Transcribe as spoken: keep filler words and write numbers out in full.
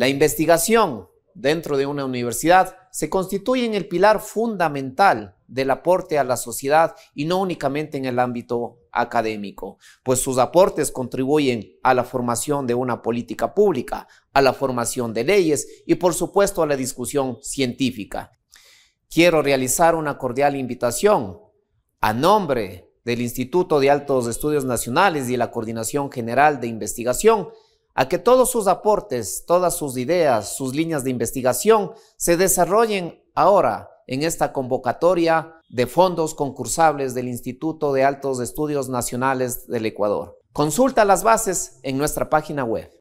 La investigación dentro de una universidad se constituye en el pilar fundamental del aporte a la sociedad y no únicamente en el ámbito académico, pues sus aportes contribuyen a la formación de una política pública, a la formación de leyes y por supuesto a la discusión científica. Quiero realizar una cordial invitación a nombre del Instituto de Altos Estudios Nacionales y la Coordinación General de Investigación a que todos sus aportes, todas sus ideas, sus líneas de investigación se desarrollen ahora en esta convocatoria de fondos concursables del Instituto de Altos Estudios Nacionales del Ecuador. Consulta las bases en nuestra página web.